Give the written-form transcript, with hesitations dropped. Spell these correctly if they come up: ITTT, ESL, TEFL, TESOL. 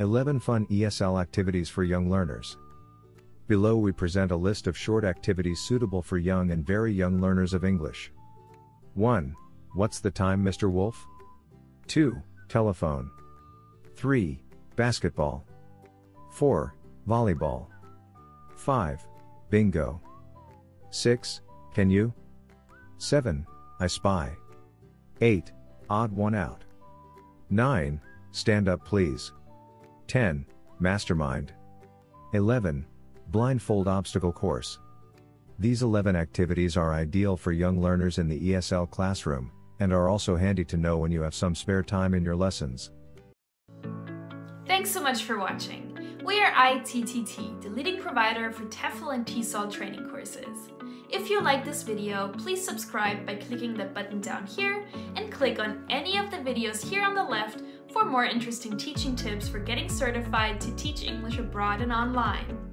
11 Fun ESL Activities for Young Learners. Below we present a list of short activities suitable for young and very young learners of English. 1. What's the time, Mr. Wolf? 2. Telephone. 3. Basketball. 4. Volleyball. 5. Bingo. 6. Can you? 7. I spy. 8. Odd one out. 9. Stand up please. 10. Mastermind. 11. Blindfold obstacle course. These 11 activities are ideal for young learners in the ESL classroom, and are also handy to know when you have some spare time in your lessons. Thanks so much for watching. We are ITTT, the leading provider for TEFL and TESOL training courses. If you like this video, please subscribe by clicking the button down here and click on any of the videos here on the left for more interesting teaching tips for getting certified to teach English abroad and online.